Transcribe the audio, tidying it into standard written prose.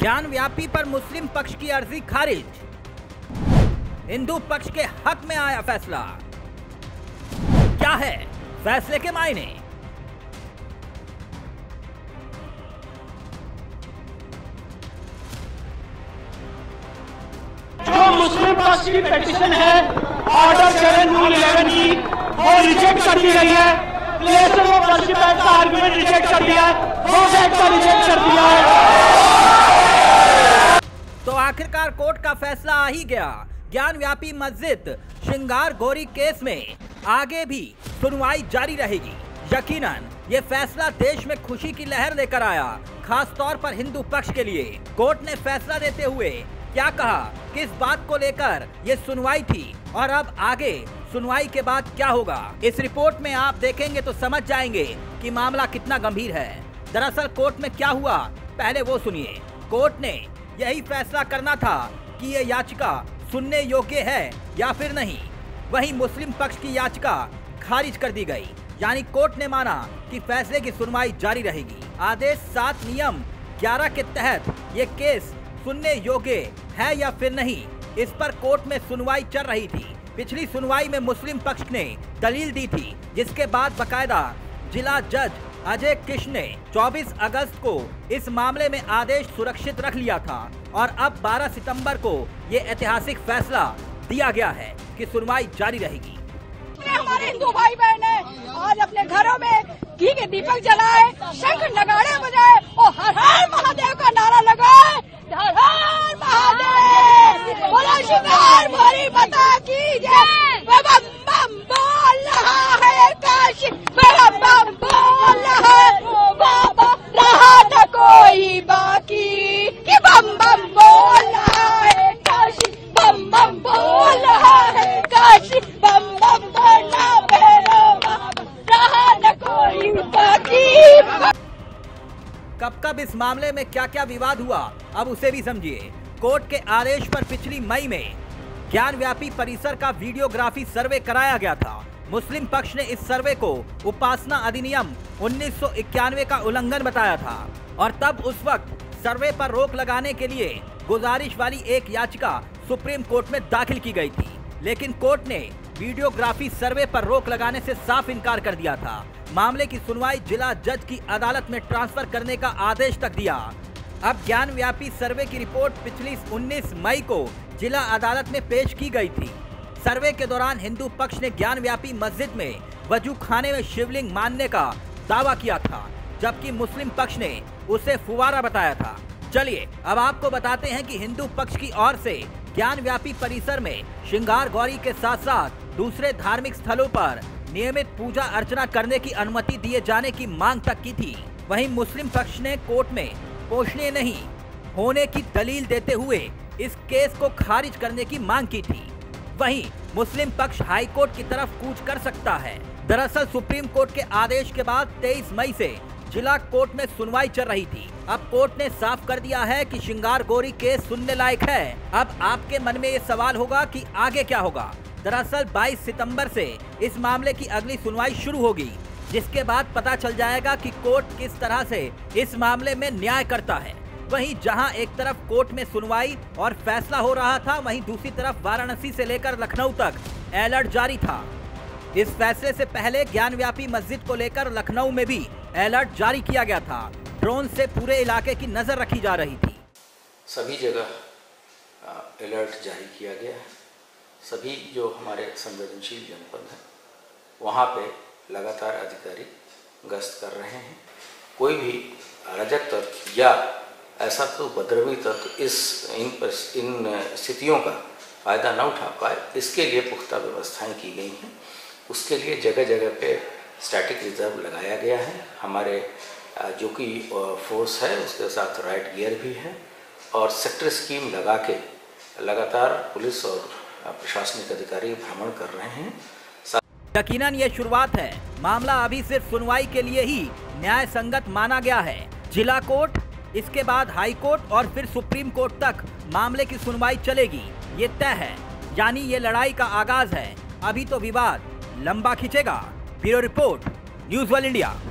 ज्ञानव्यापी पर मुस्लिम पक्ष की अर्जी खारिज, हिंदू पक्ष के हक में आया फैसला। क्या है फैसले के मायने? जो मुस्लिम पक्ष की पिटीशन है ऑर्डर 7/11 की, वो रिजेक्ट कर दी गई है। प्लेस वो पार्लियामेंट का आर्गुमेंट रिजेक्ट कर दिया है, वो फैक्ट रिजेक्ट कर दिया है। तो आखिरकार कोर्ट का फैसला आ ही गया। ज्ञानव्यापी मस्जिद श्रृंगार गौरी केस में आगे भी सुनवाई जारी रहेगी। यकीनन ये फैसला देश में खुशी की लहर लेकर आया, खास तौर पर हिंदू पक्ष के लिए। कोर्ट ने फैसला देते हुए क्या कहा, किस बात को लेकर ये सुनवाई थी और अब आगे सुनवाई के बाद क्या होगा, इस रिपोर्ट में आप देखेंगे तो समझ जाएंगे कि मामला कितना गंभीर है। दरअसल कोर्ट में क्या हुआ पहले वो सुनिए। कोर्ट ने यही फैसला करना था कि ये याचिका सुनने योग्य है या फिर नहीं। वहीं मुस्लिम पक्ष की याचिका खारिज कर दी गई, यानी कोर्ट ने माना कि फैसले की सुनवाई जारी रहेगी। आदेश 7 नियम 11 के तहत ये केस सुनने योग्य है या फिर नहीं, इस पर कोर्ट में सुनवाई चल रही थी। पिछली सुनवाई में मुस्लिम पक्ष ने दलील दी थी, जिसके बाद बाकायदा जिला जज अजय किश्न ने 24 अगस्त को इस मामले में आदेश सुरक्षित रख लिया था और अब 12 सितंबर को ये ऐतिहासिक फैसला दिया गया है कि सुनवाई जारी रहेगी। हमारे हिंदू भाई बहन है आज अपने घरों में घी के दीपक जलाए, शंख नगाड़े बजाए और हर हर महादेव का नारा लगाए। हर हर महादेव बोलो, श्रृंगार गौरी माता की जय। बम बम बोल रहा है काशी, बम बम बोल रहा बाबा, रहा न कोई बाकी कि बम बम बोल रहा है काशी, बम बम बोल रहा है काशी, बम बम बोलना भैरवा, रहा न कोई बाकी। कब कब इस मामले में क्या क्या विवाद हुआ, अब उसे भी समझिए। कोर्ट के आदेश पर पिछली मई में ज्ञानव्यापी परिसर का वीडियोग्राफी सर्वे कराया गया था। मुस्लिम पक्ष ने इस सर्वे को उपासना अधिनियम 1991 का उल्लंघन बताया था और तब उस वक्त सर्वे पर रोक लगाने के लिए गुजारिश वाली एक याचिका सुप्रीम कोर्ट में दाखिल की गई थी, लेकिन कोर्ट ने वीडियोग्राफी सर्वे पर रोक लगाने से साफ इनकार कर दिया था। मामले की सुनवाई जिला जज की अदालत में ट्रांसफर करने का आदेश तक दिया। अब ज्ञानव्यापी सर्वे की रिपोर्ट पिछली 19 मई को जिला अदालत में पेश की गई थी। सर्वे के दौरान हिंदू पक्ष ने ज्ञानव्यापी मस्जिद में वजू खाने में शिवलिंग मानने का दावा किया था, जबकि मुस्लिम पक्ष ने उसे फुवारा बताया था। चलिए अब आपको बताते हैं कि हिंदू पक्ष की ओर से ज्ञानव्यापी परिसर में श्रृंगार गौरी के साथ साथ दूसरे धार्मिक स्थलों पर नियमित पूजा अर्चना करने की अनुमति दिए जाने की मांग तक की थी। वहीं मुस्लिम पक्ष ने कोर्ट में पोषणीय नहीं होने की दलील देते हुए इस केस को खारिज करने की मांग की थी। वहीं मुस्लिम पक्ष हाईकोर्ट की तरफ कूच कर सकता है। दरअसल सुप्रीम कोर्ट के आदेश के बाद 23 मई से जिला कोर्ट में सुनवाई चल रही थी। अब कोर्ट ने साफ कर दिया है कि श्रृंगार गौरी केस सुनने लायक है। अब आपके मन में ये सवाल होगा कि आगे क्या होगा। दरअसल 22 सितंबर से इस मामले की अगली सुनवाई शुरू होगी, जिसके बाद पता चल जाएगा कि कोर्ट किस तरह से इस मामले में न्याय करता है। वहीं जहां एक तरफ कोर्ट में सुनवाई और फैसला हो रहा था, वहीं दूसरी तरफ वाराणसी से लेकर लखनऊ तक अलर्ट जारी था। इस फैसले से पहले ज्ञानव्यापी मस्जिद को लेकर लखनऊ में भी अलर्ट जारी किया गया था। ड्रोन से पूरे इलाके की नजर रखी जा रही थी। सभी जगह अलर्ट जारी किया गया है। सभी जो हमारे संवेदनशील जनपद हैं वहाँ पे लगातार अधिकारी गश्त कर रहे हैं। कोई भी अराजक तत्व या ऐसा तो उपद्रवी तत्व इन स्थितियों का फायदा न उठा पाए, इसके लिए पुख्ता व्यवस्थाएं की गई हैं। उसके लिए जगह जगह पे स्टैटिक रिजर्व लगाया गया है। हमारे जो कि फोर्स है उसके साथ राइट गियर भी है और सेक्टर स्कीम लगा के लगातार पुलिस और प्रशासनिक अधिकारी भ्रमण कर रहे हैं। यकीनन ये शुरुआत है। मामला अभी सिर्फ सुनवाई के लिए ही न्याय संगत माना गया है। जिला कोर्ट, इसके बाद हाई कोर्ट और फिर सुप्रीम कोर्ट तक मामले की सुनवाई चलेगी, ये तय है। यानी ये लड़ाई का आगाज है। अभी तो विवाद लंबा खिंचेगा। Bureau report, news world India.